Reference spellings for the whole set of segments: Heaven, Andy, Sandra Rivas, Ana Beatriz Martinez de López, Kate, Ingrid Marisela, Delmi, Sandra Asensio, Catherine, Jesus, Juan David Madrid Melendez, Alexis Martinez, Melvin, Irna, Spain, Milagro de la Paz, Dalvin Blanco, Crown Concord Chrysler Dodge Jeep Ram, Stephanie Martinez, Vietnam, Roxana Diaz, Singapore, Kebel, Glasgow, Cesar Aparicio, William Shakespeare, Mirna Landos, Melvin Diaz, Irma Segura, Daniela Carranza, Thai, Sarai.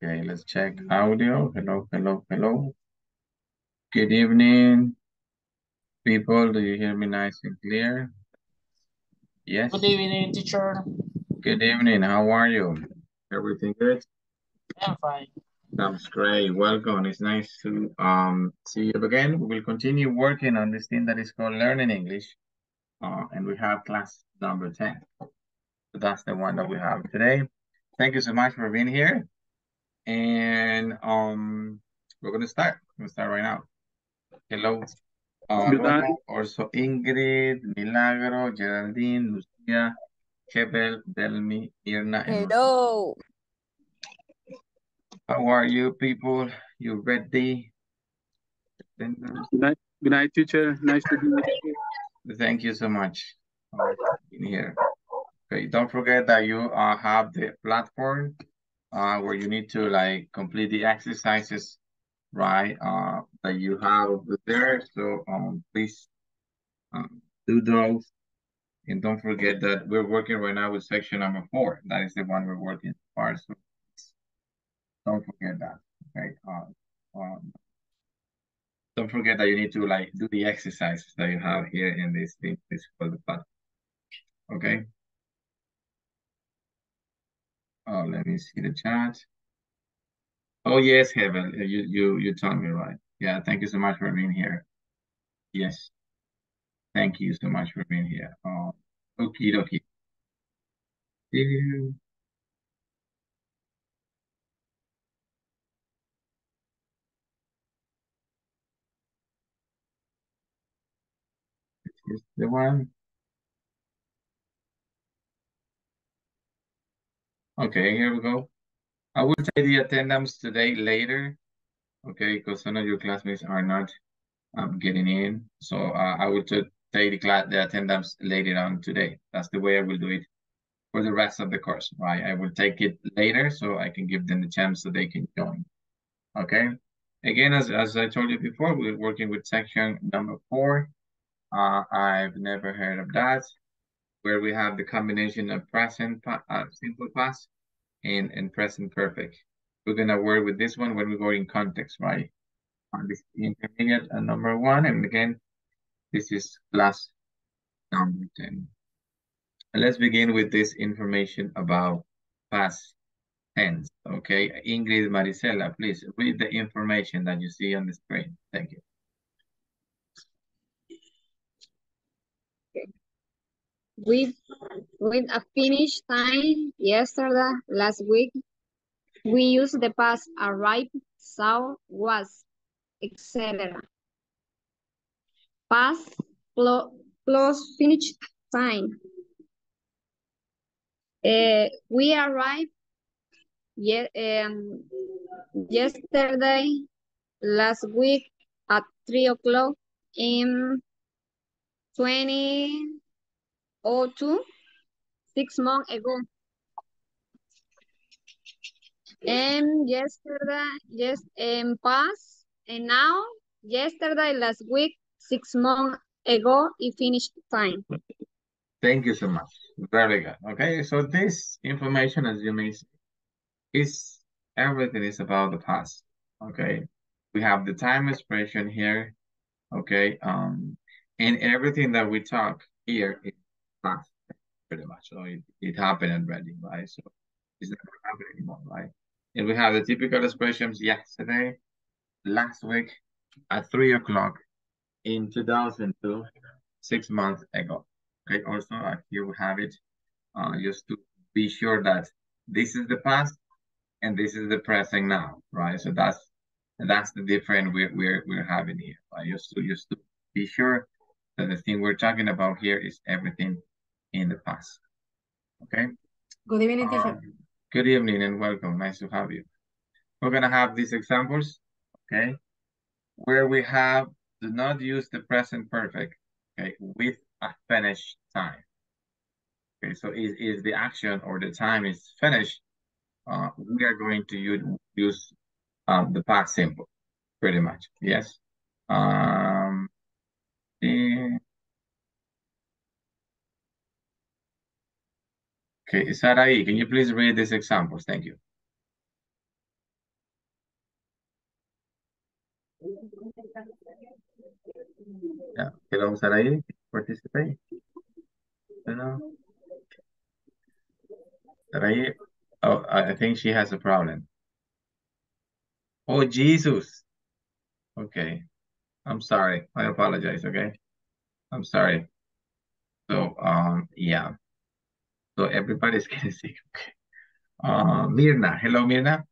Okay, let's check audio. Hello, hello, hello. Good evening, people. Do you hear me nice and clear? Yes. Good evening, teacher. Good evening. How are you? Everything good? I'm fine. That's great. Welcome. It's nice to see you again. We will continue working on this thing that is called learning English. And we have class number 10. So that's the one that we have today. Thank you so much for being here. And we're going to start. We'll start right now. Hello. Also Ingrid, Milagro, Geraldine, Lucia, Kebel, Delmi, Irna. Hello. How are you people? You ready? Good night, teacher. Nice to be with you. Thank you so much for being here. Okay, don't forget that you have the platform where you need to like complete the exercises, right? That you have there. So please do those. And don't forget that we're working right now with section number 4. That is the one we're working for. So don't forget that. Okay. Don't forget that you need to like do the exercises that you have here in this thing. This is for the platform. Okay. Oh, let me see the chat. Oh yes, Heaven. You told me right. Yeah. Thank you so much for being here. Yes. Thank you so much for being here. Oh, okie dokie. Is the one. Okay, here we go. I will take the attendance today later, okay, because some of your classmates are not getting in. So I will take the attendance later on today. That's the way I will do it for the rest of the course, right? I will take it later so I can give them the chance so they can join, okay? Again, as I told you before, we're working with section number 4. I've never heard of that, where we have the combination of present simple past and present perfect. We're going to work with this one when we go in context, right? On this intermediate number 1. And again, this is class number 10. And let's begin with this information about past tense. Okay, Ingrid Marisela, please read the information that you see on the screen. Thank you. With a finish time yesterday, last week, we used the past arrived, saw, was, etc. Past plus finish time. We arrived yesterday, last week at 3 o'clock in 2002, 6 months ago. And yesterday, yes, and past, and now, yesterday, last week, 6 months ago, it finished time. Thank you so much. Very good. Okay, so this information, as you may see, is everything is about the past. Okay, we have the time expression here. Okay, and everything that we talk here is past, pretty much. So it happened already, right? So it's not going to happen anymore, right? And we have the typical expressions yesterday, last week, at 3 o'clock, in 2002, 6 months ago. Okay, also here we have it, just to be sure that this is the past and this is the present now, right? So that's the difference we're having here, right? Just to be sure that the thing we're talking about here is everything in the past. Okay. Good evening, teacher. Good evening and welcome. Nice to have you. We're gonna have these examples, okay, where we have do not use the present perfect, okay, with a finished time. Okay, so is the action or the time is finished? We are going to use the past simple, pretty much. Yes. Okay, Sarah, can you please read these examples? Thank you. Yeah. Hello, Sarah, participate. Hello. Sarah, oh, I think she has a problem. Oh, Jesus. Okay. I'm sorry. I apologize, okay? I'm sorry. So, yeah. So everybody's getting sick. Okay. Mirna. Hello, Mirna.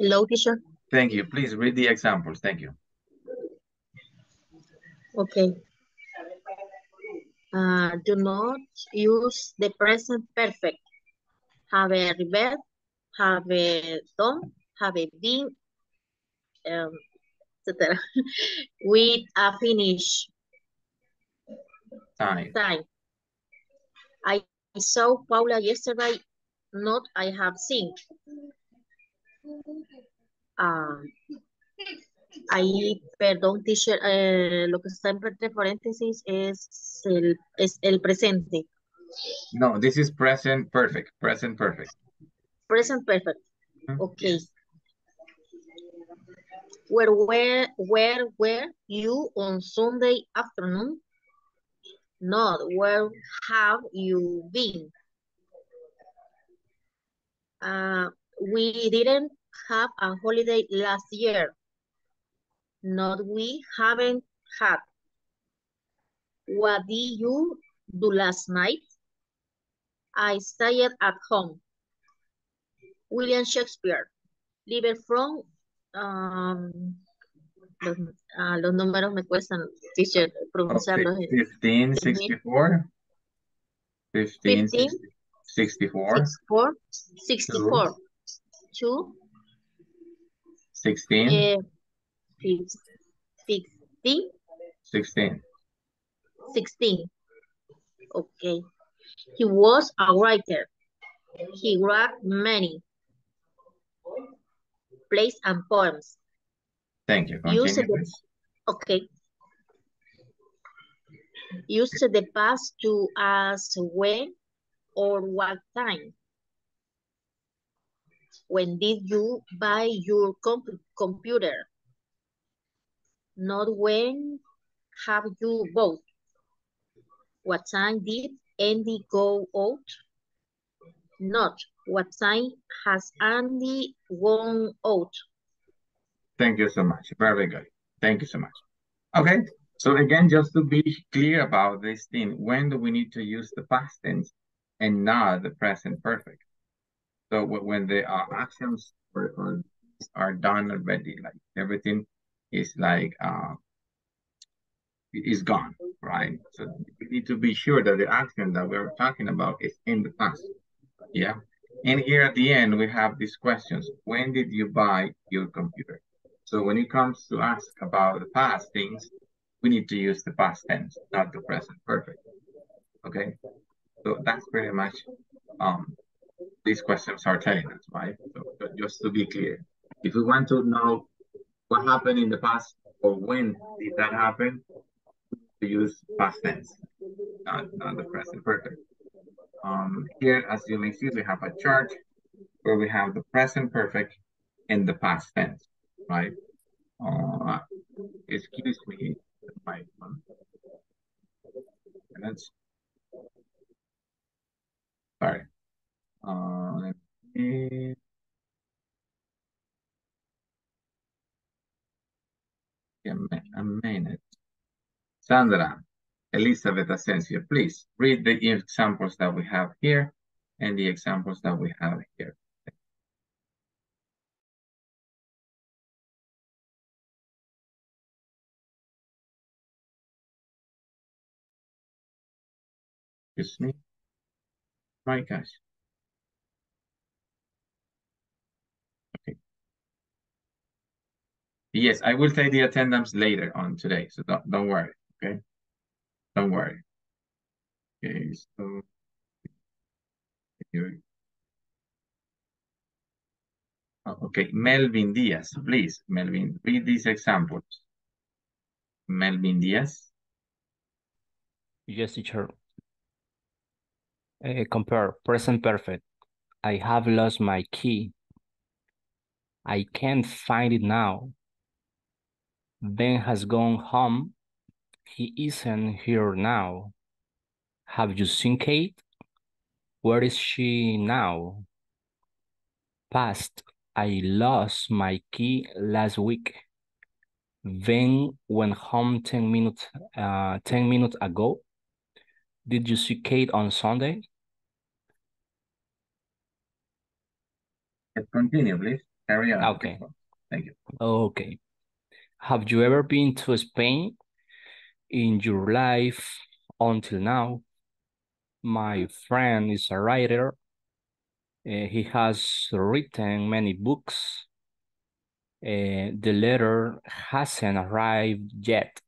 Hello, teacher. Thank you. Please read the examples. Thank you. Okay. Do not use the present perfect. Have a read, have a done, have a been, etc. With a finish. Time. I saw Paula yesterday. Not I have seen. Ahí, perdón, teacher, lo que está entre paréntesis es el presente. No, this is present perfect. Present perfect. Present perfect. Mm-hmm. Okay. Where were you on Sunday afternoon? Not where have you been? We didn't have a holiday last year. Not we haven't had. What did you do last night? I stayed at home. William Shakespeare. Live from los números me cuestan, teacher, pronunciarlos. 1564. 1564. 2. 16. 16. Okay. He was a writer. He wrote many plays and poems. Thank you. Use the, okay. Use the past to ask when or what time. When did you buy your computer? Not when have you bought. What time did Andy go out? Not what time has Andy gone out. Thank you so much. Very good. Thank you so much. Okay. So again, just to be clear about this thing, when do we need to use the past tense and not the present perfect? So when the actions are done already, like everything is like it is gone, right? So we need to be sure that the action that we're talking about is in the past. Yeah. And here at the end we have these questions. When did you buy your computer? So when it comes to ask about the past things, we need to use the past tense, not the present perfect. Okay. So that's pretty much these questions are telling us, right? So just to be clear, if we want to know what happened in the past or when did that happen, we use past tense, not the present perfect. Here, as you may see, we have a chart where we have the present perfect and the past tense, right? Excuse me, my phone. Sorry. A minute. Sandra, Elizabeth Asensio, please read the examples that we have here and the examples that we have here. Excuse me. My gosh. Yes, I will take the attendance later on today, so don't worry, okay? Don't worry. Okay, so... Okay, Melvin Diaz, please, Melvin, read these examples. Melvin Diaz? Yes, teacher. Compare present perfect. I have lost my key. I can't find it now. Ben has gone home. He isn't here now. Have you seen Kate? Where is she now? Past. I lost my key last week. Ben went home 10 minutes ago. Did you see Kate on Sunday? Continue, please. Carry on. Okay. Thank you. Okay. Have you ever been to Spain in your life until now? My friend is a writer. He has written many books. The letter hasn't arrived yet.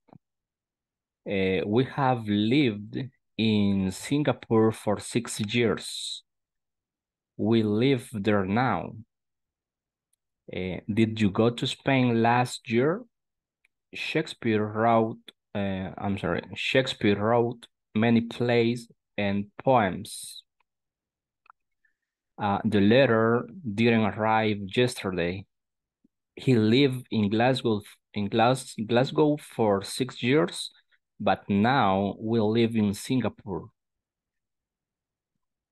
We have lived in Singapore for 6 years. We live there now. Did you go to Spain last year? Shakespeare wrote many plays and poems. The letter didn't arrive yesterday. He lived in Glasgow for 6 years, but now we live in Singapore.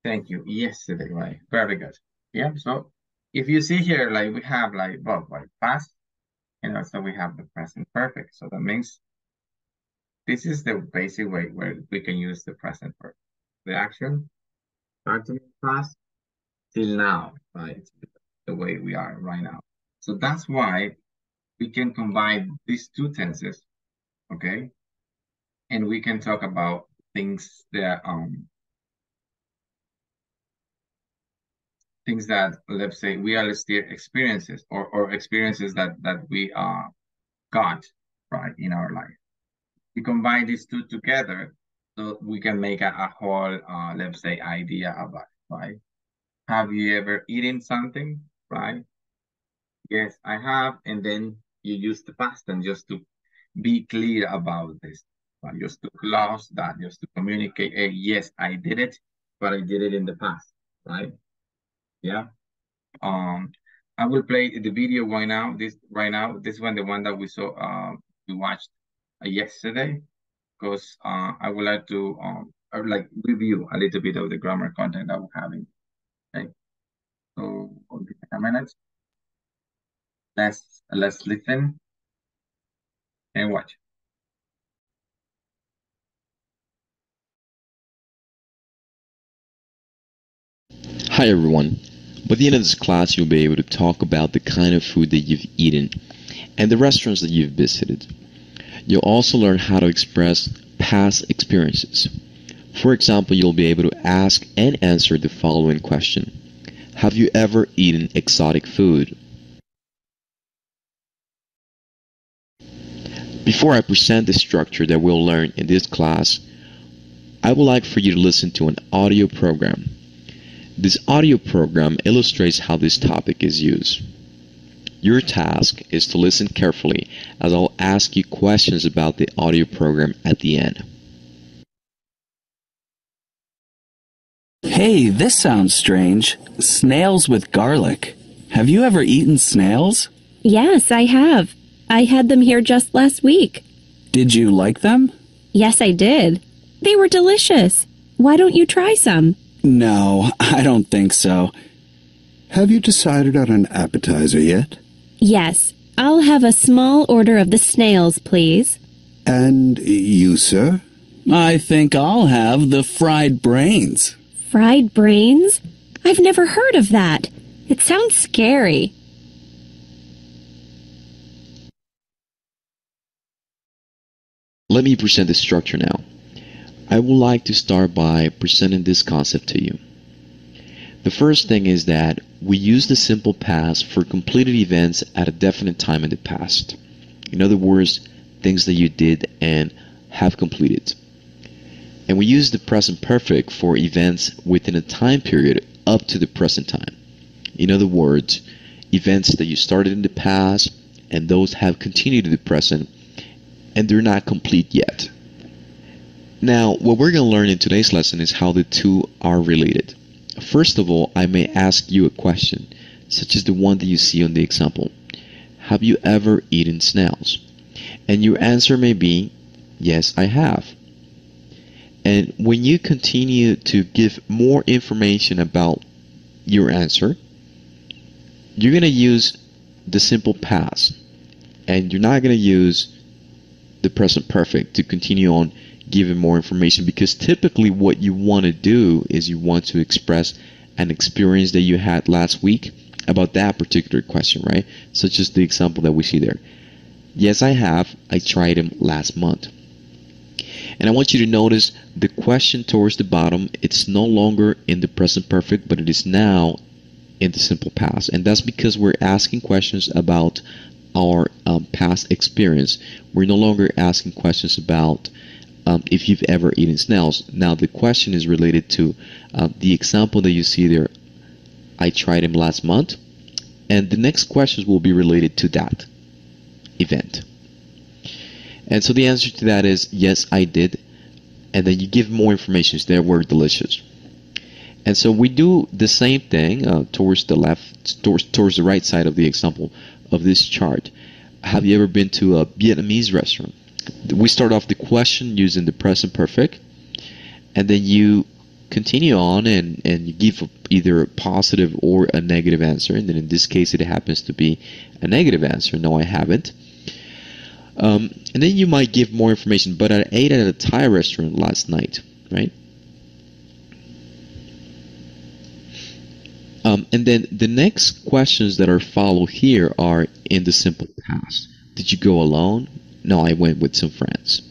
Thank you. Yesterday, right? Very good. Yeah. So if you see here, like we have like both like past, and also we have the present perfect. So that means this is the basic way where we can use the present perfect. The action starting past till now, right? The way we are right now. So that's why we can combine these two tenses, okay? And we can talk about things that let's say we are still experiences or experiences that we got right in our life. We combine these two together so we can make a whole let's say idea about it, right? Have you ever eaten something, right? Yes, I have, and then you use the past tense just to be clear about this, right? Just to close that, just to communicate, hey, yes, I did it, but I did it in the past, right? Yeah. I will play the video right now. This one, the one that we saw, we watched yesterday, because I would like to like review a little bit of the grammar content that we're having. Okay, so I'll give it a minute. Let's listen and watch. Hi everyone. By the end of this class, you'll be able to talk about the kind of food that you've eaten and the restaurants that you've visited. You'll also learn how to express past experiences. For example, you'll be able to ask and answer the following question. Have you ever eaten exotic food? Before I present the structure that we'll learn in this class, I would like for you to listen to an audio program. This audio program illustrates how this topic is used. Your task is to listen carefully, as I'll ask you questions about the audio program at the end. Hey, this sounds strange. Snails with garlic. Have you ever eaten snails? Yes, I have. I had them here just last week. Did you like them? Yes, I did. They were delicious. Why don't you try some? No, I don't think so. Have you decided on an appetizer yet? Yes. I'll have a small order of the snails, please. And you, sir? I think I'll have the fried brains. Fried brains? I've never heard of that. It sounds scary. Let me present the structure now. I would like to start by presenting this concept to you. The first thing is that we use the simple past for completed events at a definite time in the past. In other words, things that you did and have completed. And we use the present perfect for events within a time period up to the present time. In other words, events that you started in the past and those have continued to the present, and they're not complete yet. Now, what we're going to learn in today's lesson is how the two are related. First of all, I may ask you a question, such as the one that you see on the example. Have you ever eaten snails? And your answer may be, yes, I have. And when you continue to give more information about your answer, you're going to use the simple past, and you're not going to use the present perfect to continue on giving more information, because typically what you want to do is you want to express an experience that you had last week about that particular question, right? Such as the example that we see there. Yes, I have. I tried them last month. And I want you to notice the question towards the bottom, it's no longer in the present perfect, but it is now in the simple past. And that's because we're asking questions about our past experience. We're no longer asking questions about if you've ever eaten snails. Now the question is related to the example that you see there, I tried them last month, and the next questions will be related to that event. And so the answer to that is, yes, I did. And then you give more information. They were delicious. And so we do the same thing towards the left, towards the right side of the example of this chart. Have you ever been to a Vietnamese restaurant? We start off the question using the present perfect, and then you continue on and you give either a positive or a negative answer. And then in this case, it happens to be a negative answer. No, I haven't. And then you might give more information, but I ate at a Thai restaurant last night, right? And then the next questions that are followed here are in the simple past. Did you go alone? No, I went with some friends.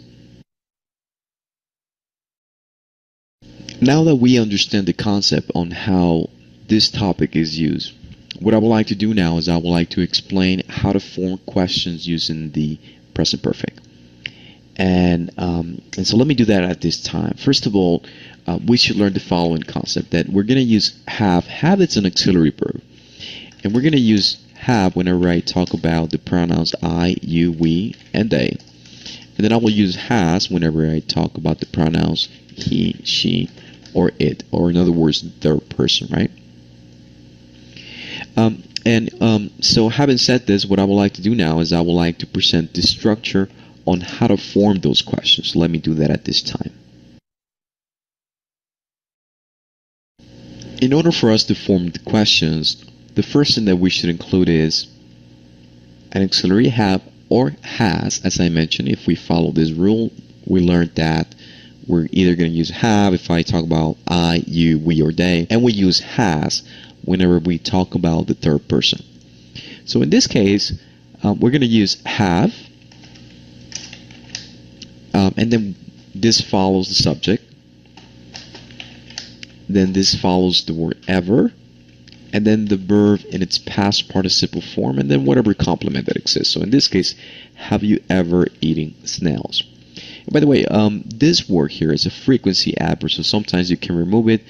Now that we understand the concept on how this topic is used, what I would like to do now is I would like to explain how to form questions using the present perfect. And so let me do that at this time. First of all, we should learn the following concept, that we're going to use have. Have, it's an auxiliary verb. And we're going to use have whenever I talk about the pronouns I, you, we, and they. And then I will use has whenever I talk about the pronouns he, she, or it, or in other words, third person, right? So having said this, what I would like to do now is I would like to present the structure on how to form those questions. Let me do that at this time. In order for us to form the questions, the first thing that we should include is an auxiliary have or has. As I mentioned, if we follow this rule, we learned that we're either going to use have if I talk about I, you, we, or they, and we use has whenever we talk about the third person. So in this case, we're going to use have, and then this follows the subject, then this follows the word ever, and then the verb in its past participle form, and then whatever complement that exists. So in this case, have you ever eaten snails? And by the way, this word here is a frequency adverb, so sometimes you can remove it,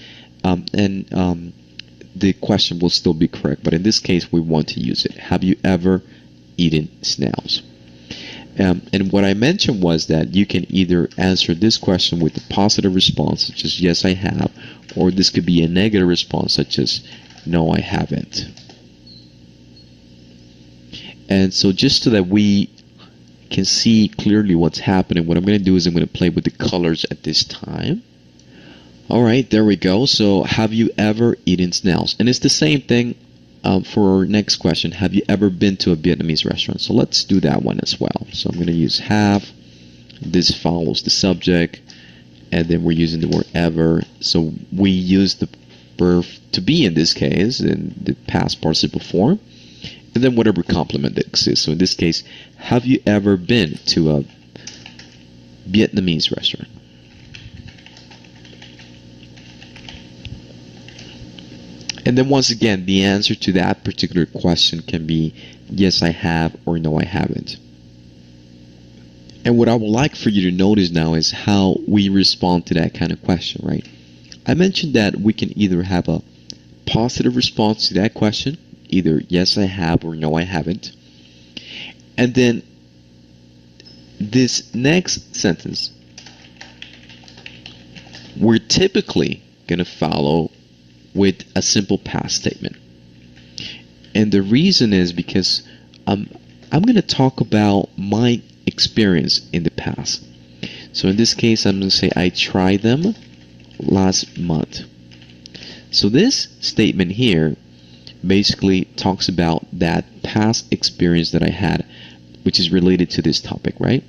and the question will still be correct, but in this case we want to use it. Have you ever eaten snails? And what I mentioned was that you can either answer this question with a positive response, such as yes, I have, or this could be a negative response, such as no, I haven't. And so just so that we can see clearly what's happening, what I'm going to do is I'm going to play with the colors at this time. All right, there we go. So, have you ever eaten snails? And it's the same thing for our next question. Have you ever been to a Vietnamese restaurant? So, let's do that one as well. So, I'm going to use have. This follows the subject. And then we're using the word ever. So, we use the verb to be in this case, in the past participle form. And then whatever complement that exists. So, in this case, have you ever been to a Vietnamese restaurant? And then once again, the answer to that particular question can be yes, I have, or no, I haven't. And what I would like for you to notice now is how we respond to that kind of question, right? I mentioned that we can either have a positive response to that question, either yes, I have, or no, I haven't. And then this next sentence, we're typically going to follow with a simple past statement. And the reason is because I'm going to talk about my experienced in the past. So in this case, I'm going to say I tried them last month. So this statement here basically talks about that past experience that I had, which is related to this topic, right?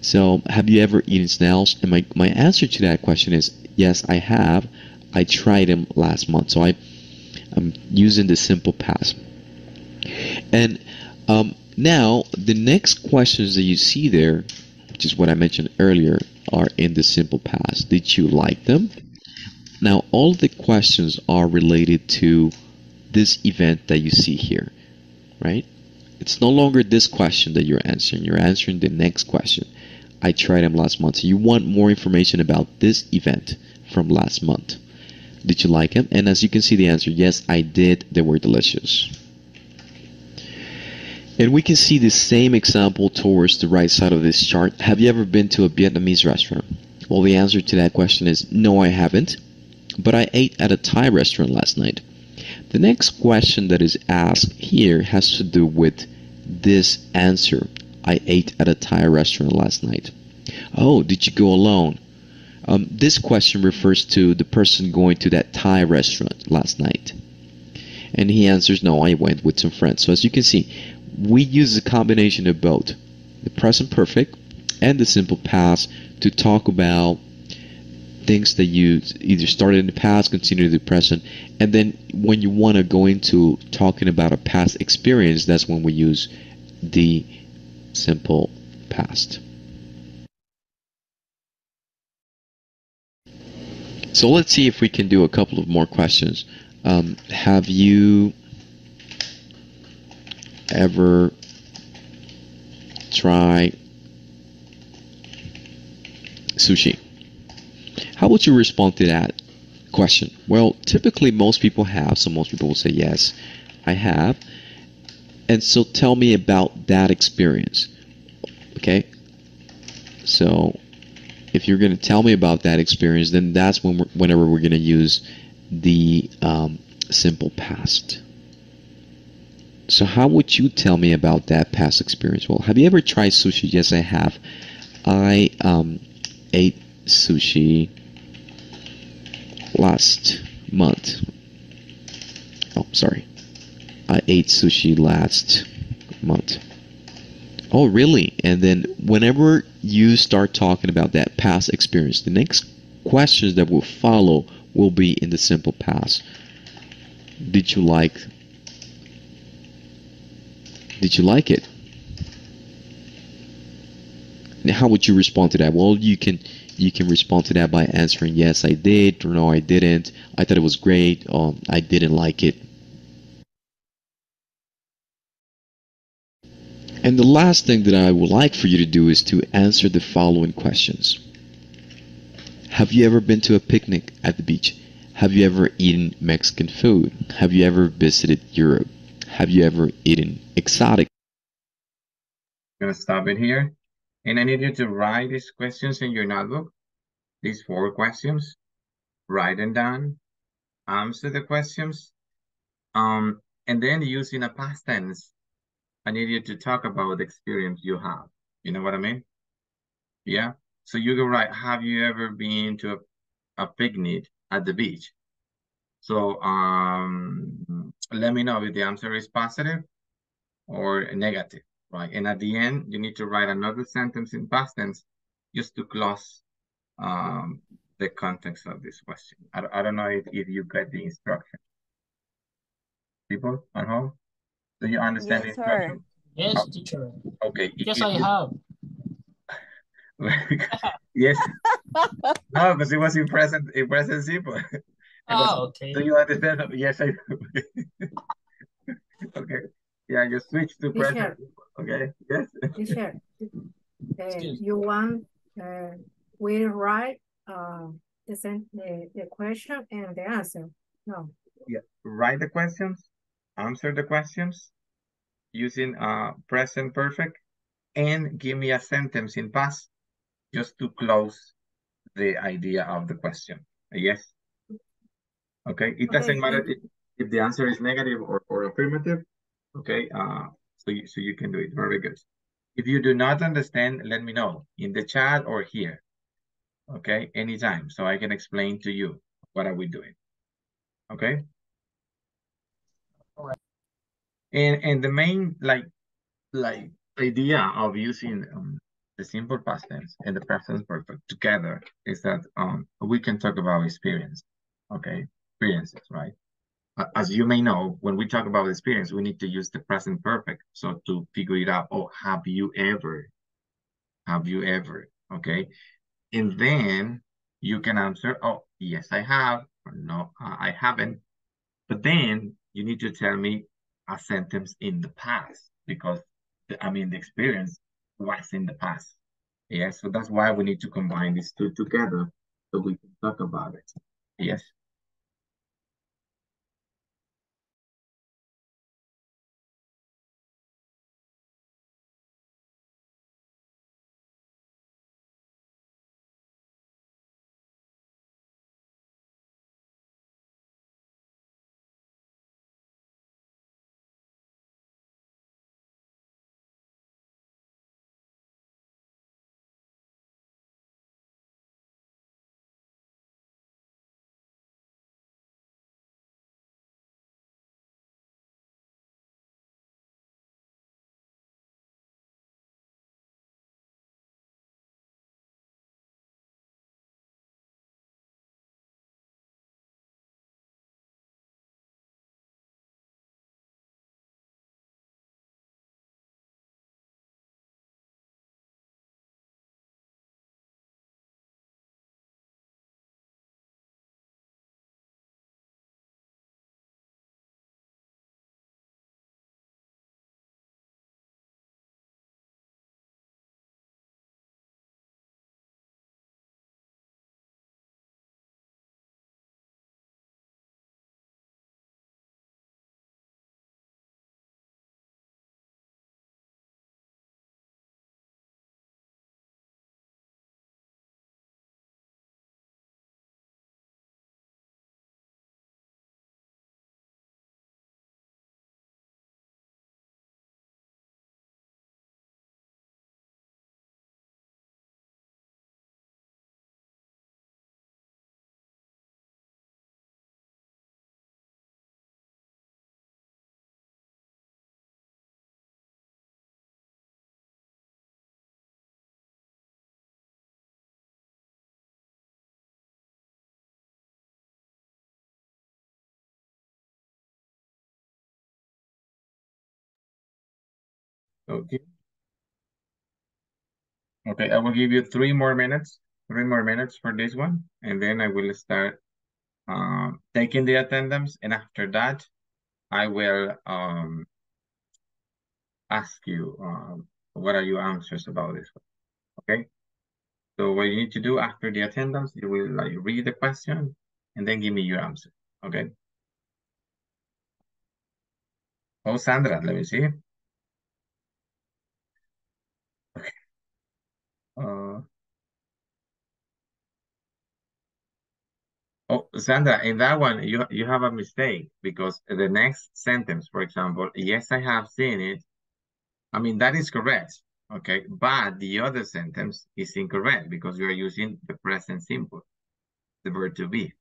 So have you ever eaten snails? And my answer to that question is yes, I have. I tried them last month. So I'm using the simple past. And now the next questions that you see there, which is what I mentioned earlier, are in the simple past. Did you like them? Now all the questions are related to this event that you see here, right? It's no longer this question that you're answering. You're answering the next question. I tried them last month. So you want more information about this event from last month. Did you like them? And as you can see the answer, yes, I did. They were delicious. And we can see the same example towards the right side of this chart. Have you ever been to a Vietnamese restaurant? Well, the answer to that question is no, I haven't. But I ate at a Thai restaurant last night. The next question that is asked here has to do with this answer. I ate at a Thai restaurant last night. Oh, did you go alone? This question refers to the person going to that Thai restaurant last night. And he answers, no, I went with some friends. So as you can see, we use a combination of both, the present perfect and the simple past, to talk about things that you either started in the past, continue to the present, and then when you want to go into talking about a past experience, that's when we use the simple past. So let's see if we can do a couple of more questions. Have you ever tried sushi? How would you respond to that question? Well, typically most people have, so most people will say, yes, I have. And so tell me about that experience, okay? So if you're going to tell me about that experience, then that's when whenever we're going to use the simple past. So how would you tell me about that past experience? Well, have you ever tried sushi? Yes, I have. I ate sushi last month. Oh, sorry. I ate sushi last month. Oh, really? And then whenever you start talking about that past experience, the next questions that will follow will be in the simple past. Did you like? Did you like it? Now, how would you respond to that? Well, you can respond to that by answering yes, I did, or no, I didn't. I thought it was great. I didn't like it. And the last thing that I would like for you to do is to answer the following questions. Have you ever been to a picnic at the beach? Have you ever eaten Mexican food? Have you ever visited Europe? Have you ever eaten exotic? I'm gonna stop it here. And I need you to write these questions in your notebook, these four questions, write them down, answer the questions, and then using a past tense, I need you to talk about the experience you have. You know what I mean? Yeah. So you go write, have you ever been to a picnic at the beach? So let me know if the answer is positive or negative. Right, and at the end, you need to write another sentence in past tense just to close the context of this question. I don't know if you get the instruction. People at home, do you understand the instruction? Yes, oh, teacher. Okay. Yes, I have. Yes. No, because it was in present simple. Oh, okay. Do you understand? Yes, I do. Okay. Yeah, you switch to present. Okay. Yes. Teacher, you want we write the question and the answer. No. Yeah. Write the questions, answer the questions, using present perfect, and give me a sentence in past just to close the idea of the question. Yes. Okay. It doesn't matter if the answer is negative or affirmative. Okay, so you can do it. Very good. If you do not understand, let me know in the chat or here. Okay, anytime, so I can explain to you what are we doing. Okay. All right. And the main like idea of using the simple past tense and the present perfect together is that we can talk about experience. Okay, experiences, right? As you may know, when we talk about experience, we need to use the present perfect. So to figure it out, oh, have you ever, okay? And then you can answer, oh, yes, I have, or no, I haven't. But then you need to tell me a sentence in the past because, the experience was in the past. Yeah, so that's why we need to combine these two together so we can talk about it. Yes. Okay. Okay, I will give you three more minutes for this one, and then I will start taking the attendance. And after that, I will ask you what are your answers about this one. Okay. So what you need to do after the attendance, you will like read the question and then give me your answer. Okay. Oh, Sandra, let me see. Oh, Sandra, in that one, you have a mistake because the next sentence, for example, yes, I have seen it. I mean, that is correct, okay? But the other sentence is incorrect because you are using the present simple, the verb to be,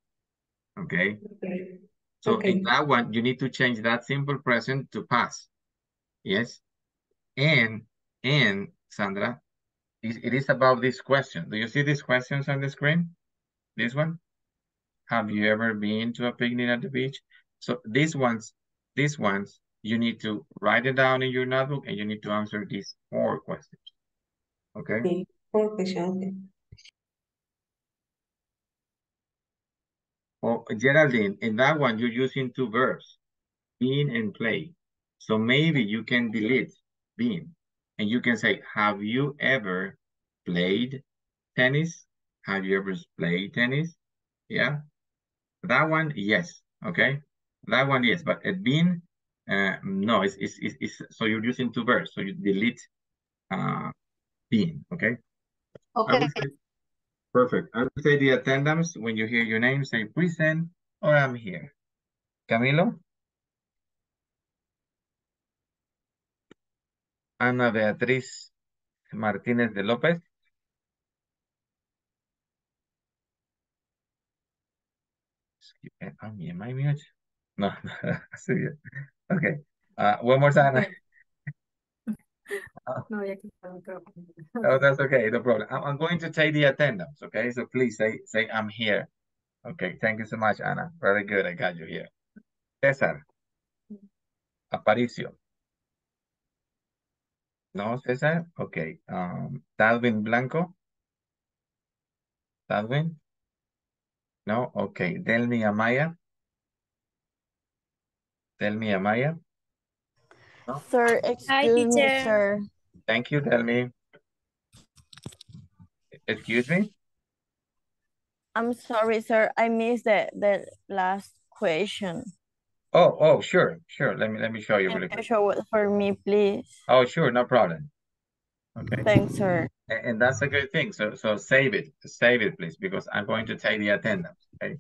okay? Okay. So okay. In that one, you need to change that simple present to past, yes? And Sandra, it is about this question. Do you see these questions on the screen? This one? Have you ever been to a picnic at the beach? So these ones, you need to write it down in your notebook and you need to answer these 4 questions. Okay? 4 questions. Oh, Geraldine, in that one, you're using 2 verbs, been and play. So maybe you can delete been. And you can say, have you ever played tennis? Have you ever played tennis? Yeah. That one, yes. Okay. That one, yes. But it been, no, it's so you're using 2 verbs. So you delete been. Okay. Okay. Perfect. I would say the attendance, when you hear your name, say present or I'm here. Camilo? Ana Beatriz Martinez de López. Am I mute? No, no. Okay. One more time. No, oh, that's okay. No problem. I'm going to take the attendance. Okay, so please say I'm here. Okay, thank you so much, Anna. Very good. I got you here. Cesar Aparicio. No, Cesar. Okay. Dalvin Blanco. Dalvin. No. Okay. Delmi Amaya. Delmi Amaya. No? Sir, excuse me, sir. Thank you, Delmi. Excuse me? I'm sorry, sir. I missed the last question. Oh, sure. Let me show you really quick. Show it for me, please. Oh, sure, no problem. Okay. Thanks, sir. And that's a good thing. So save it, please, because I'm going to take the attendance. Okay.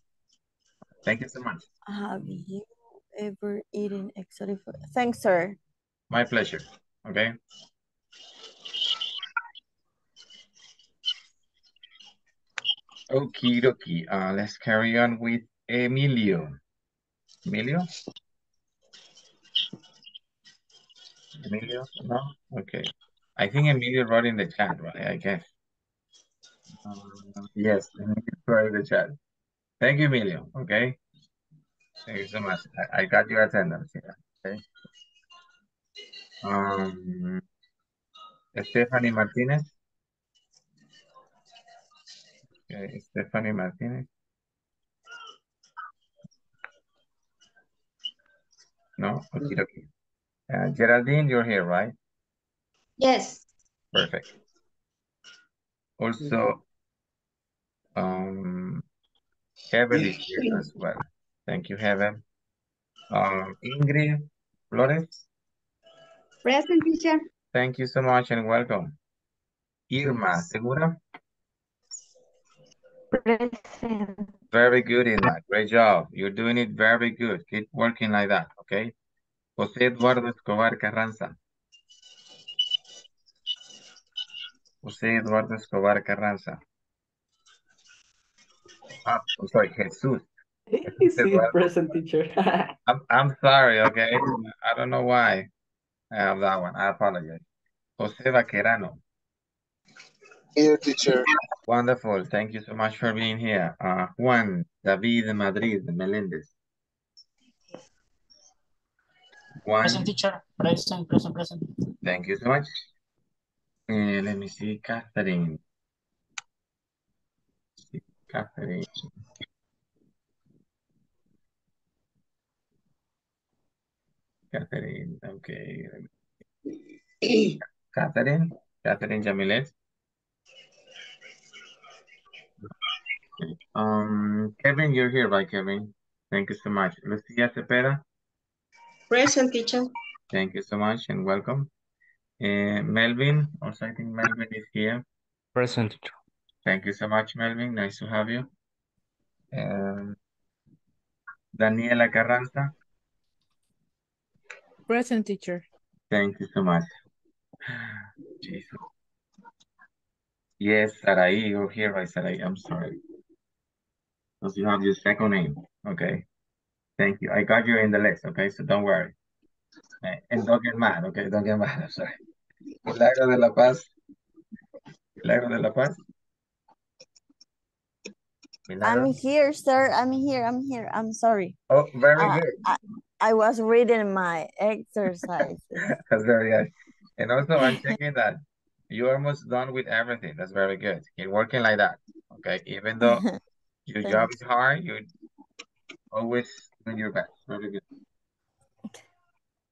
Thank you so much. Have you ever eaten exotic food? Thanks, sir. My pleasure. Okay. Okie dokie. Let's carry on with Emilio. Emilio? No? Okay. I think Emilio wrote in the chat, right? I guess. Yes, Emilio wrote in the chat. Thank you, Emilio. Okay. Thank you so much. I got your attendance here. Okay. Stephanie Martinez. Okay, Stephanie Martinez. No? Okay. Geraldine, you're here, right? Yes. Perfect. Also, Heaven is here as well. Thank you, Heaven. Ingrid Flores. Present, teacher. Thank you so much and welcome. Irma Segura. Present. Very good in that. Great job. You're doing it very good. Keep working like that, okay? Jose Eduardo Escobar Carranza. Ah, I'm sorry, Jesus. He's present, teacher. I'm sorry, okay? I don't know why I have that one. I apologize. Jose Vaquerano. Here, teacher. Wonderful. Thank you so much for being here. Juan David Madrid Melendez. Present, teacher. Present. Thank you so much. Let me see, Catherine. Catherine, okay. Catherine Jamilet. Kevin, you're here, right, Kevin? Thank you so much. Lucia Cepeda. Present, teacher. Thank you so much and welcome. Melvin, also I think Melvin is here. Present. Thank you so much, Melvin. Nice to have you. Daniela Carranza. Present, teacher. Thank you so much. Jesus. Yes, Sarai, you're here, right, Sarai? I'm sorry. Because you have your second name, okay? Thank you. I got you in the list, okay? So don't worry. And don't get mad, okay? Don't get mad, I'm sorry. Milagro de la Paz. Milagro. I'm here, sir. I'm here. I'm sorry. Oh, very good. I was reading my exercise. That's very good. And also, I'm checking that you're almost done with everything. That's very good. Keep working like that, okay? Even though your job is hard, you always do your best. Very good.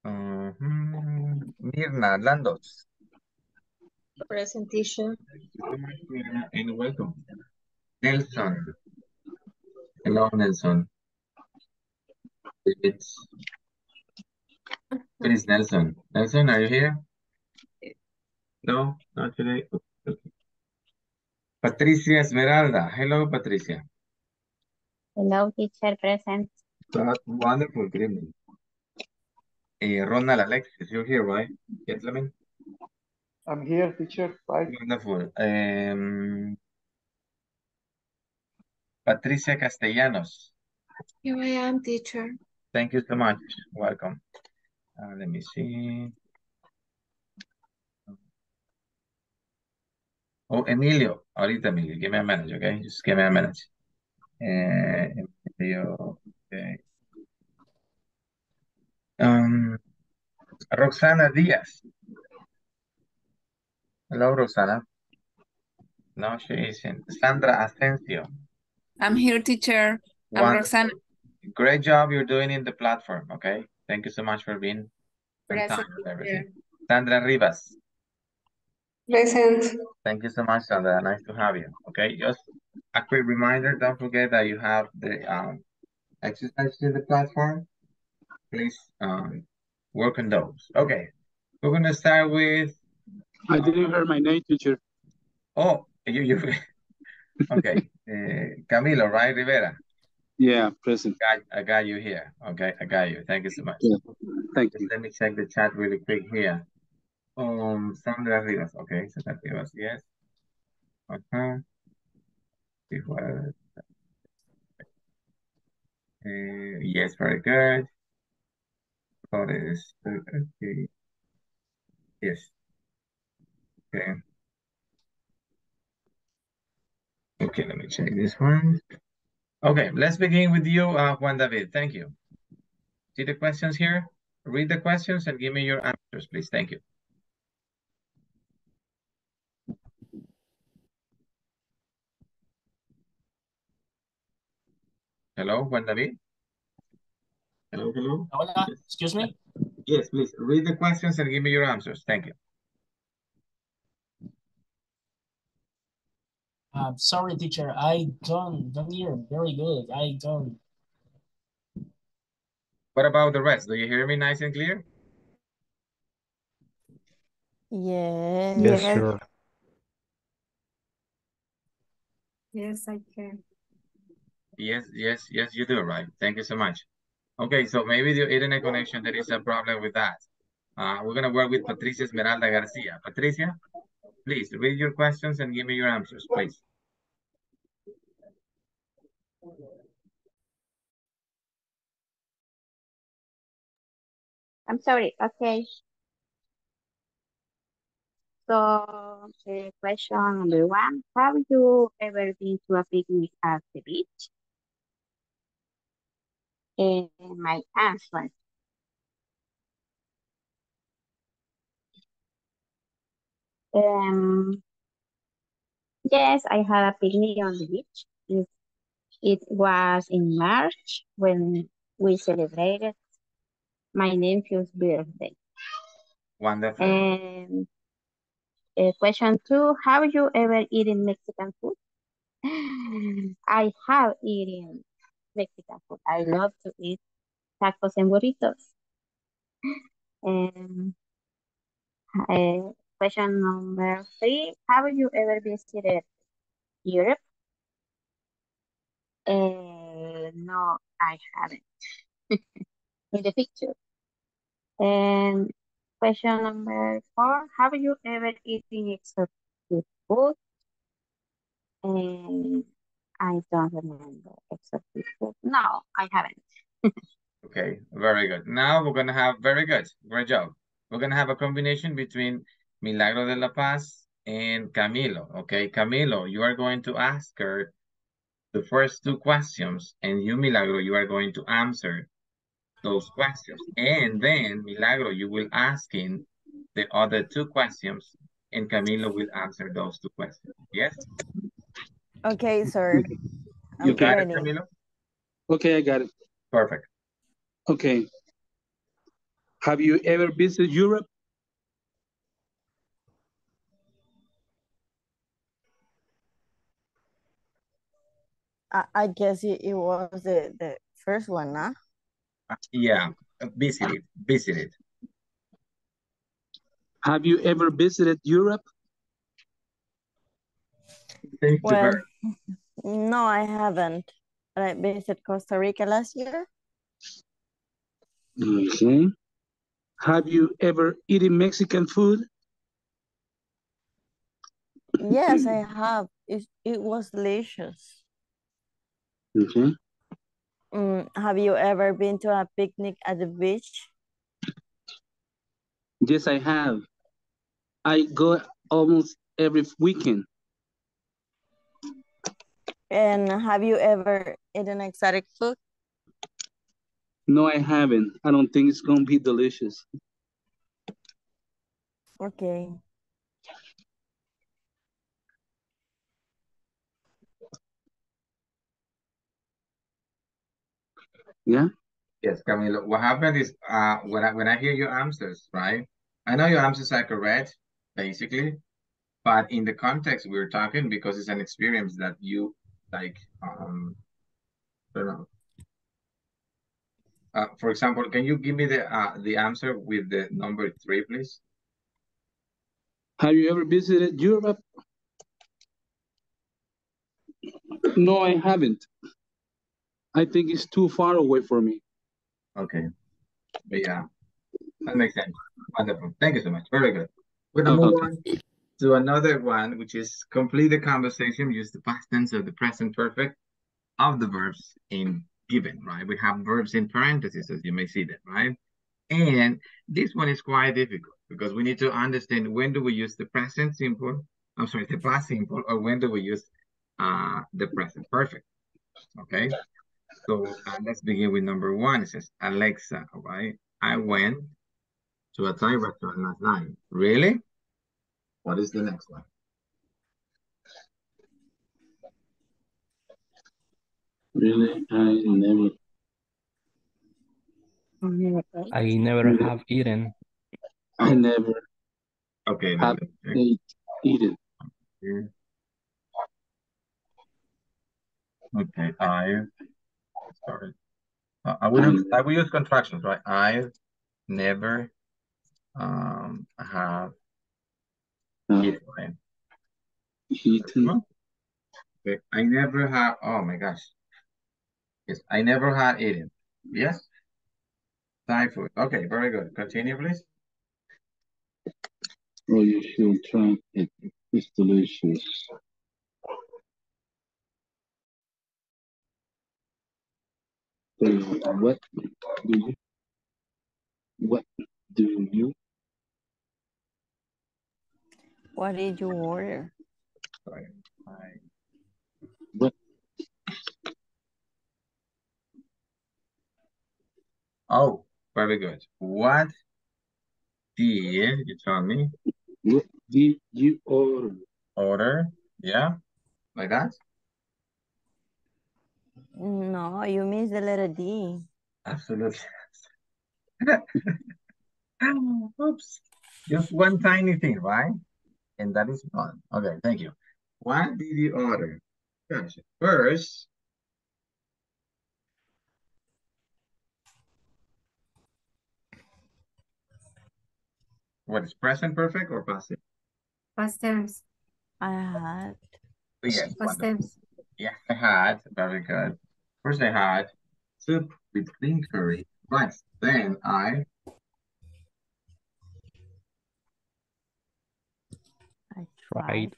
Mirna Landos. Presentation. Thank you so much, Mirna, and welcome. Nelson. Hello, Nelson. Where is Nelson? Nelson, are you here? No, not today. Okay. Patricia Esmeralda. Hello, Patricia. Hello, teacher, present. That's wonderful, good evening. Ronald Alexis, you're here, right? Gentlemen? I'm here, teacher. Bye. Wonderful. Patricia Castellanos. Here I am, teacher. Thank you so much. Welcome. Let me see. Oh, Emilio. Ahorita, Emilio. Give me a minute, okay? Just give me a minute. Emilio. Okay. Roxana Diaz. Hello, Roxana. No, she isn't. Sandra Asensio. I'm here, teacher. I'm Roxana. Great job you're doing in the platform, okay? Thank you so much for being present. Sandra Rivas. Present. Thank you so much, Sandra. Nice to have you. Okay, just a quick reminder, don't forget that you have the exercises in the platform. Please work on those. Okay, we're going to start with... I didn't hear my name, teacher. Oh, you... Okay, Camilo, right, Rivera? Yeah, present. I got you here. Okay, I got you. Thank you so much. Yeah. Thank you. Let me check the chat really quick here. Sandra Rivas. Okay, Sandra Rivas, yes. Uh-huh. Yes, very good. Okay. Yes. Okay. Okay, let me check this one. Okay, let's begin with you, Juan David. Thank you. See the questions here? Read the questions and give me your answers, please. Thank you. Hello, Juan David. Hello, hello. Hola, excuse me? Yes, please. Read the questions and give me your answers. Thank you. I'm sorry, teacher. I don't hear very good. I don't. What about the rest? Do you hear me nice and clear? Yes. Yes, sure. Yes, I can. Yes, yes, yes, you do, right? Thank you so much. Okay, so maybe the internet connection, there is a problem with that. We're going to work with Patricia Esmeralda Garcia. Patricia? Please read your questions and give me your answers, please. I'm sorry, okay. So, question number one, have you ever been to a picnic at the beach? My answer. Yes, I had a picnic on the beach. It was in March when we celebrated my nephew's birthday. Wonderful. Question two, have you ever eaten Mexican food? I have eaten Mexican food. I love to eat tacos and burritos. Question number three, have you ever visited Europe? No, I haven't. In the picture. And question number four, have you ever eaten exotic food? I don't remember exotic food. No, I haven't. Okay, very good. Now we're going to have, very good, great job. We're going to have a combination between Milagro de la Paz and Camilo. Okay, Camilo, you are going to ask her the first two questions, and you, Milagro, you are going to answer those questions. And then, Milagro, you will ask him the other two questions, and Camilo will answer those two questions. Yes? Okay, sir. You got it, Camilo? Okay, I got it. Perfect. Okay. Have you ever visited Europe? I guess it was the first one, huh? Yeah, visited. Have you ever visited Europe? Well, no, I haven't. But I visited Costa Rica last year. Okay. Have you ever eaten Mexican food? Yes, I have. It was delicious. Mm-hmm. Have you ever been to a picnic at the beach? Yes, I have. I go almost every weekend. And have you ever eaten exotic food? No, I haven't. I don't think it's going to be delicious. Okay. Yeah? Yes, Camilo. What happened is when I hear your answers, right? I know your answers are correct, basically, but in the context we're talking, because it's an experience that you like, I don't know. For example, can you give me the answer with the number 3, please? Have you ever visited Europe? No, I haven't. I think it's too far away from me. Okay. But yeah, that makes sense. Wonderful. Thank you so much. Very good. We're going to move on to another one, which is complete the conversation, use the past tense of the present perfect of the verbs in given, right? We have verbs in parentheses, as you may see that, right? And this one is quite difficult because we need to understand when do we use the present simple, I'm sorry, the past simple, or when do we use the present perfect, okay? So let's begin with number 1. It says, Alexa, right? I went to a Thai restaurant last night. Really? What is the next one? Really, I never have eaten. I never okay, have eaten. Okay, sorry. I will use contractions, right? I never have eaten. Right? Eaten. Okay. I never have, oh my gosh. Yes, I never had eaten. Yes? Thai food. Okay, very good. Continue, please. Oh, you should try it. It's delicious. What did you order? Sorry. What? Oh, very good. What did you tell me? What did you order? Order? Yeah, like that. No, you missed the letter D. Absolutely. Oops. Just one tiny thing, right? And that is fun. Okay, thank you. What did you order? Gosh, first. What is present perfect or past tense? Past tense. I had. Yes, past tense. Yeah, I had. Very good. First, I had soup with green curry, but then I tried.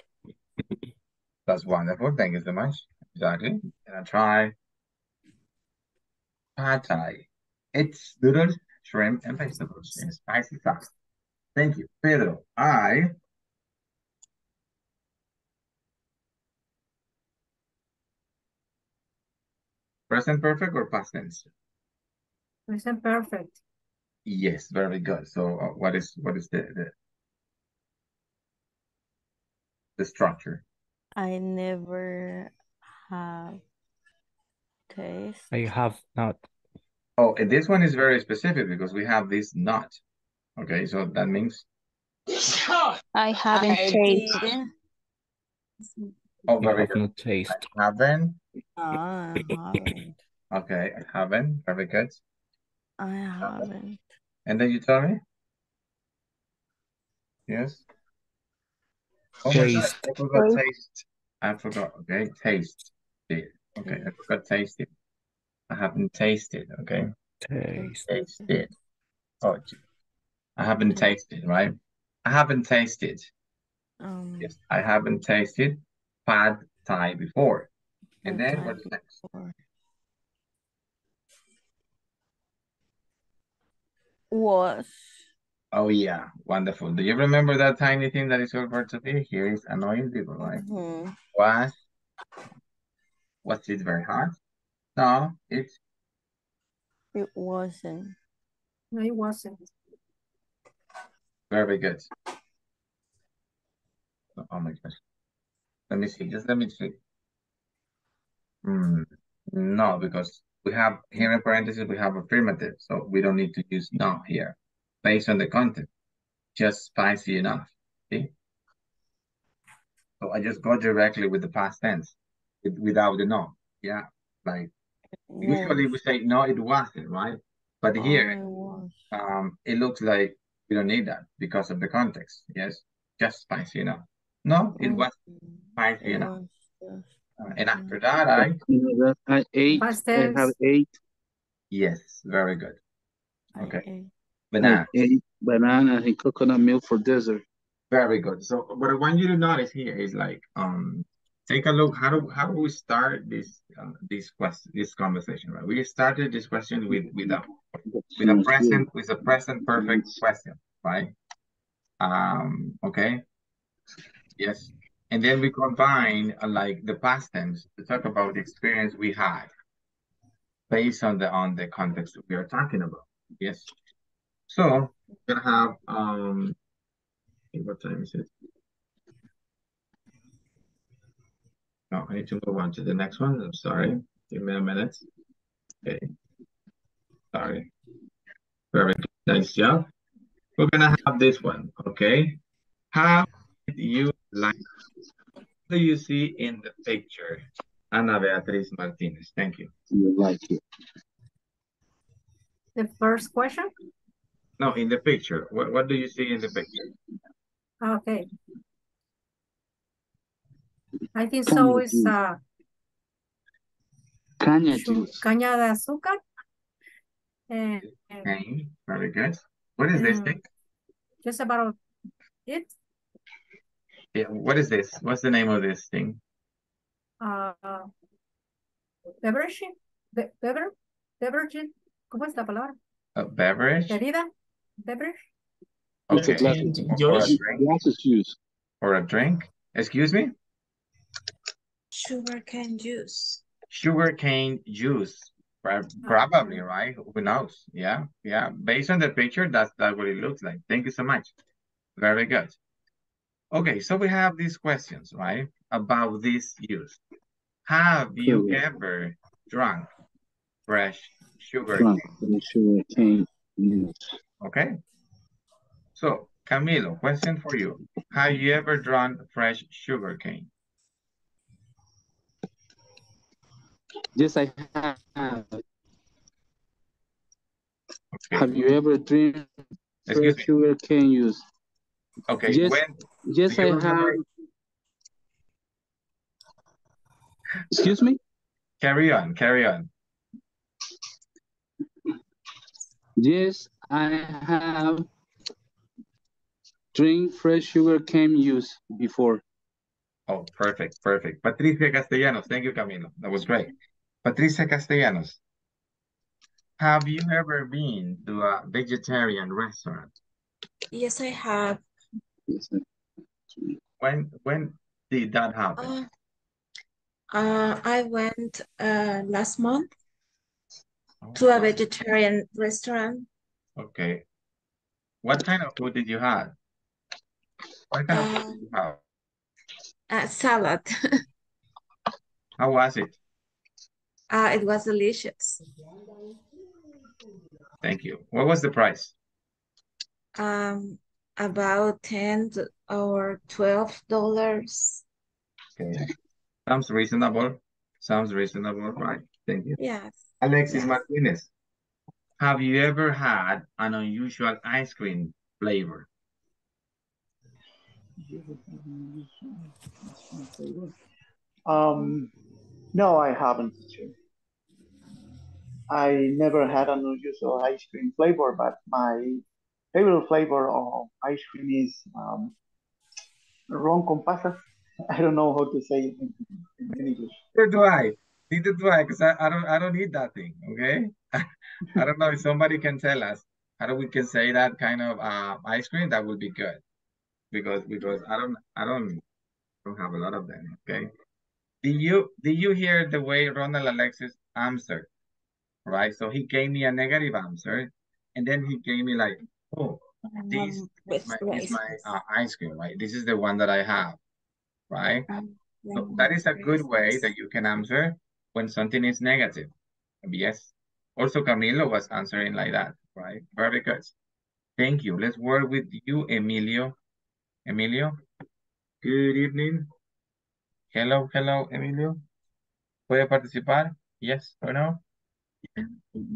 That's wonderful. Thank you so much. Exactly. And I tried pad thai. It's noodles, shrimp, and vegetables in spicy sauce. Thank you, Pedro. Present perfect or past tense? Present perfect. Yes, very good. So what is the structure? I never have taste. I have not. Oh, and this one is very specific because we have this not. Okay, so that means I haven't tasted. Oh, very good. Taste. I haven't. No, I haven't. Okay, I haven't. Very good. I haven't. And then you tell me? Yes. Oh, taste. I forgot taste. I forgot. Okay, taste. Okay, I forgot tasted. I haven't tasted. Okay. Tasted. Oh, I haven't tasted, right? I haven't tasted Yes, I haven't tasted pad Thai before. And then what's next? Was. Oh, yeah. Wonderful. Do you remember that tiny thing that is your part of it? Here is annoying people, right? Mm-hmm. Was it very hard? No, it wasn't. No, it wasn't. Very good. Oh my gosh. Let me see. Just let me see. No, because we have here in parentheses, we have affirmative. So we don't need to use no here. Based on the content, just spicy enough. See? So I just go directly with the past tense without the no. Yeah. Like usually we say no, it wasn't, right? But here, it looks like we don't need that because of the context. Yes. Just spicy enough. No, it wasn't spicy enough. And after that, I ate. I have eight. Yes, very good. Okay. Banana. Bananas and coconut milk for dessert. Very good. So what I want you to notice here is like, take a look. How do we start this conversation? Right, we started this question with a present perfect question, right? Okay. Yes. And then we combine like the past tense to talk about the experience we had based on the context that we are talking about. Yes. So we're gonna have what time is it? No, I need to move on to the next one. I'm sorry. Give me a minute. Okay. Sorry. Very good. Nice job. We're gonna have this one. Okay. How did you like? What do you see in the picture? Ana Beatriz Martinez. Thank you. You like it. The first question? No, in the picture. What do you see in the picture? Okay. I think so is caña juice. Caña de azúcar. Okay, very good. What is this thing? Just about it. Yeah, what is this? What's the name of this thing? Beverage. Beverage. ¿Cómo es la palabra? Beverage. Bebida. Beverage. Okay. Or a drink. Excuse me? Sugarcane juice. Sugarcane juice. Probably, right? Who knows? Yeah. Yeah. Based on the picture, that's what it looks like. Thank you so much. Very good. Okay, so we have these questions, right? About this use. Have you ever drunk fresh sugarcane juice? Okay. So, Camilo, question for you. Have you ever drunk fresh sugarcane? Yes, I have. Okay. Have you ever drink sugar cane juice? Okay. Yes, yes I have. Excuse me? Carry on. Yes, I have drink fresh sugar cane juice before. Oh, perfect. Patricia Castellanos. Thank you, Camilo. That was great. Patricia Castellanos, have you ever been to a vegetarian restaurant? Yes, I have. When did that happen? I went last month to a vegetarian restaurant. Okay. What kind of food did you have? Salad. How was it? It was delicious. Thank you. What was the price? About $10 or $12. Okay, sounds reasonable, right? Thank you. Yes. Alexis Martinez, have you ever had an unusual ice cream flavor? No, I haven't. I never had an unusual ice cream flavor, but my favorite flavor of ice cream is wrong compasses. I don't know how to say it in English. Neither do I. Neither do I, because I don't need that thing, okay? I don't know if somebody can tell us how we can say that kind of ice cream. That would be good, because I don't have a lot of them, okay? Did you hear the way Ronald Alexis answered, right? So he gave me a negative answer, and then he gave me like, oh, this is my ice cream, right? This is the one that I have, right? So that is a good way that you can answer when something is negative. Yes. Also, Camilo was answering like that, right? Very good. Thank you. Let's work with you, Emilio. Emilio, good evening. Hello, hello, Emilio. ¿Puede participar? Yes or no?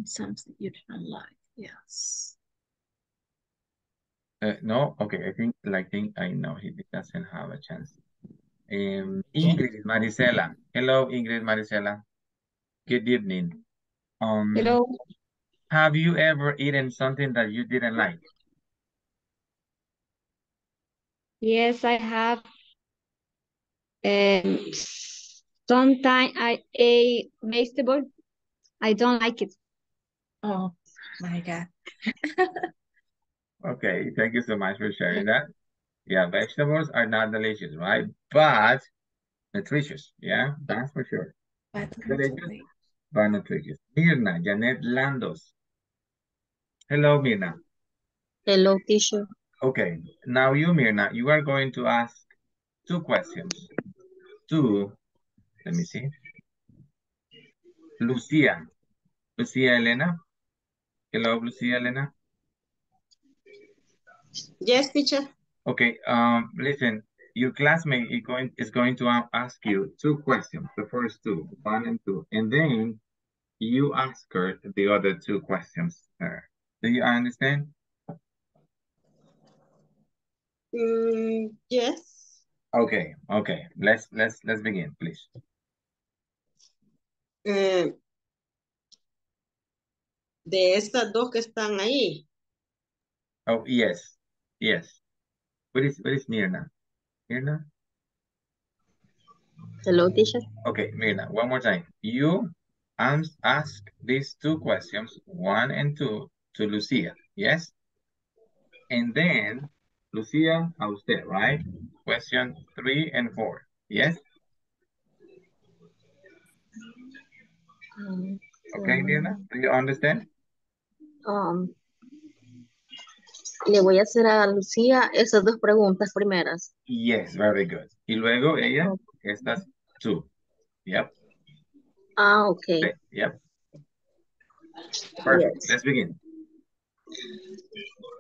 Something you don't like, yes. No, okay, I think I know he doesn't have a chance. Ingrid Marisela. Hello, Ingrid Marisela. Good evening. Hello. Have you ever eaten something that you didn't like? Yes, I have. Sometimes I ate vegetable. I don't like it. Oh, my God. Okay, thank you so much for sharing that. Yeah, vegetables are not delicious, right? But nutritious, yeah, that's for sure. But nutritious. Mirna, Janet Landos. Hello, Mirna. Hello, teacher. Okay, now you, Mirna, you are going to ask two questions. Let me see. Lucia. Lucia Elena. Hello, Lucia Elena. Yes, teacher. Okay, listen, your classmate is going to ask you two questions, the first two, 1 and 2, and then you ask her the other two questions. Do you understand? Yes. Okay, let's begin, please. De estas dos que están ahí. Oh, yes, yes. Where is Mirna? Mirna? Hello, teacher. Okay, Mirna, one more time. You ask these two questions, 1 and 2, to Lucia, yes? And then, Lucia, a usted, right? Question 3 and 4, yes? Okay, Mirna, do you understand? Le voy a hacer a Lucía esas dos preguntas primeras. Yes, very good. Y luego ella, estas two. Yep. Ah, okay. Yep. Perfect. Yes. Let's begin.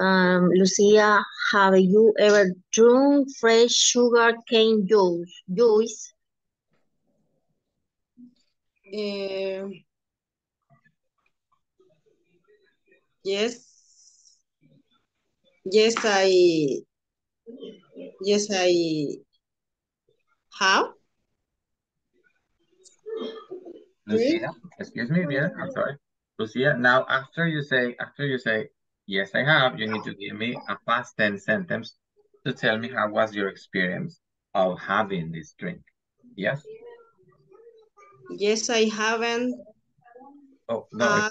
Lucía, have you ever drunk fresh sugar cane juice? Yes. Yes, I have. Lucia, excuse me, yeah, I'm sorry. Lucia, now after you say, yes, I have, you need to give me a past tense sentence to tell me how was your experience of having this drink. Yes? Yes, I haven't. Oh, no.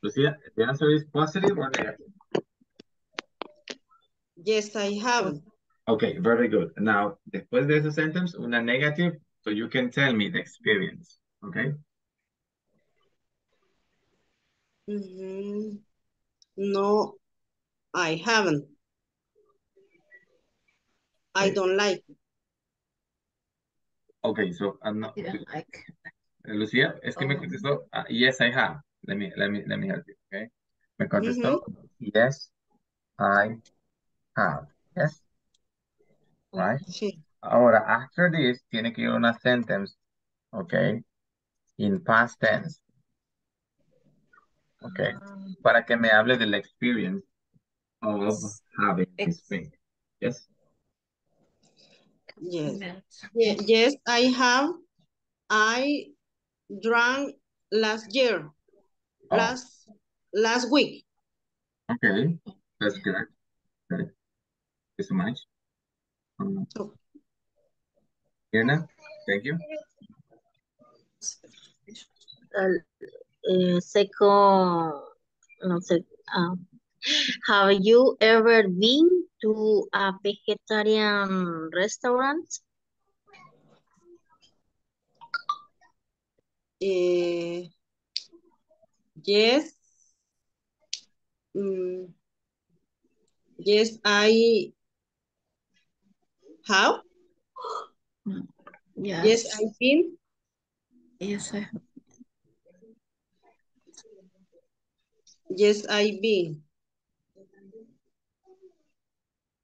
Lucia, the answer is positive or negative? Yes, I have. Okay, very good. Now, después de esa sentence, una negative, so you can tell me the experience, okay? No, I haven't. I don't like it. Okay, so I'm not... You don't like it. Lucia, es que me contestó, yes, I have. Let me help you, okay? Me contestó, yes, I have. Yes? Right? Sí. Ahora, after this, tiene que ir una sentence, okay? In past tense. Okay? Para que me hable del experience of having this thing. Yes? Yes. Yes, I have. I drank last year. Oh. Last week. Okay, that's good. Okay. you so much. Irna, thank you. Have you ever been to a vegetarian restaurant? Yes. Yes, I have. Yes. Yes, I've been. Yes, I have. Yes, I've been.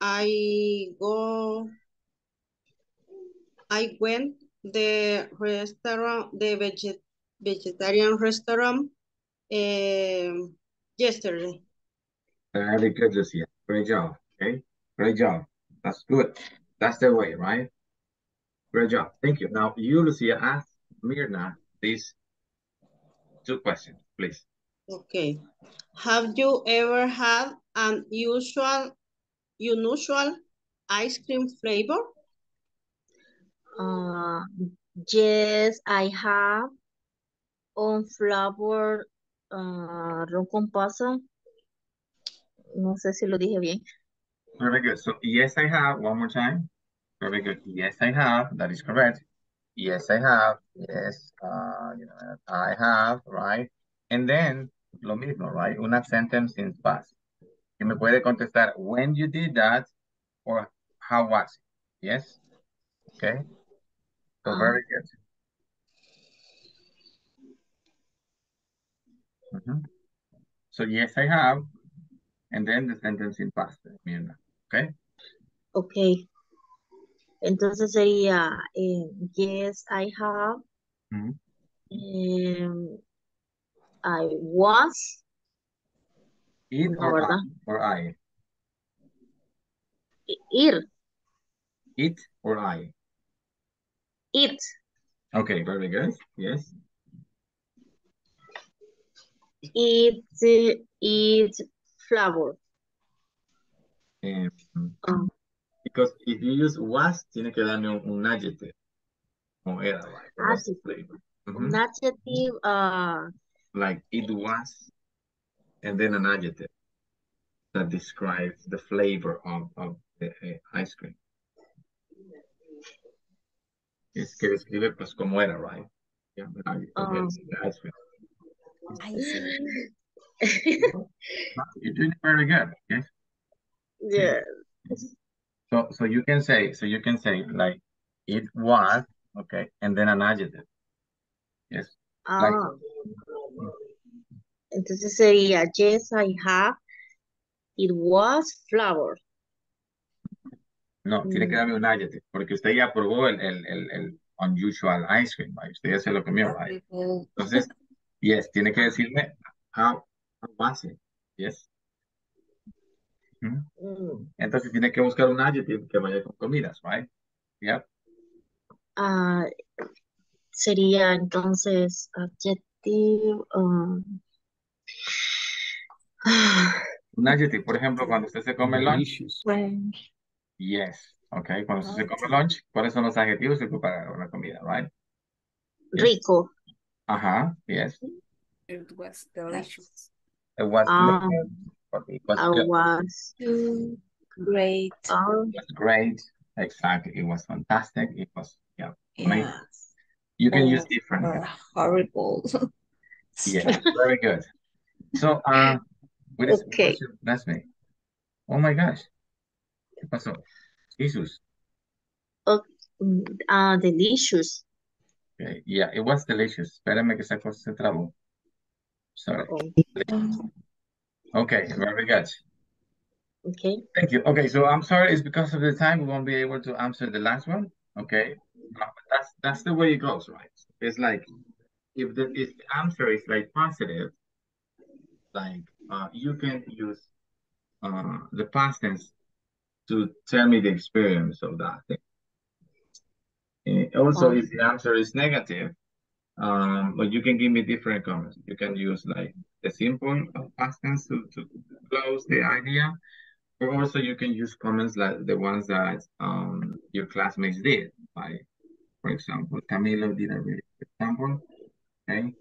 I went the restaurant, the vegetarian restaurant yesterday. Very good, Lucia. Great job. Okay. Great job. That's good. That's the way, right? Great job. Thank you. Now you, Lucia, ask Mirna these two questions, please. Okay. Have you ever had an unusual ice cream flavor? Yes, I have on flavor ron con paso. No sé si lo dije bien. Very good. So yes, I have. One more time. Very good. Yes, I have. That is correct. Yes, I have. Yes, I have. Right. And then lo mismo, right? Una sentence in past. Que me puede contestar when you did that or how was it? Yes? Okay. So very good. So yes, I have. And then the sentence in past. Okay? Okay. Entonces sería yes, I have. I was. It or I? It or I? It. Okay, very good. Yes. It flower. Because if you use was, tiene que darle un adjective. Oh, era, like, adjective. An adjective. Like it was. And then an adjective that describes the flavor of the ice cream. Es que describe pues como era, right? Yeah, the ice cream. You're doing very good. Yes. Yeah. So you can say like it was, okay, and then an adjective. Yes. Like, entonces sería, yes, I have, it was flower. No, tiene que darme un adjective, porque usted ya probó el unusual ice cream, right? Usted ya se lo comió, right? Entonces, yes, tiene que decirme how was it, yes. Entonces tiene que buscar un adjective que vaya con comidas, right? Yep. Sería entonces adjective... un adjetivo, por ejemplo, cuando usted se come lunch. Yes, okay. Cuando usted se come lunch, ¿cuáles son los adjetivos que ocupa una comida, right? Yes. Rico. Ajá, yes. It was delicious. It was delicious. It was great. It was great. Exactly. It was fantastic. It was, yeah. Yes. You can use different. Horrible. Yeah, very good. So, what is okay. That's me. Oh my gosh. ¿Qué pasó? Jesus. Delicious. Okay. Yeah, it was delicious. Espérame que esa cosa se trabó. Sorry. Okay, very good. Okay. Thank you. Okay, so I'm sorry. It's because of the time we won't be able to answer the last one. Okay. But that's the way it goes, right? It's like, if the answer is like positive, like you can use the past tense to tell me the experience of that thing. Also, if the answer is negative, but you can give me different comments. You can use like the simple past tense to close the idea, Or also you can use comments like the ones that your classmates did. Like, for example, Camilo did a really good example. Okay.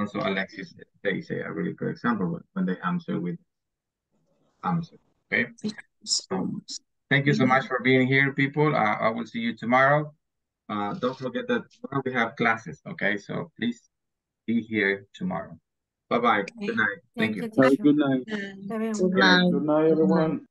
Also Alexis, they say a really good example when they answer with answer. Okay. So, thank you so much for being here, people. I will see you tomorrow. Don't forget that we have classes. Okay. So please be here tomorrow. Bye-bye. Okay. Good night. Thank you. Good night. Good night, everyone.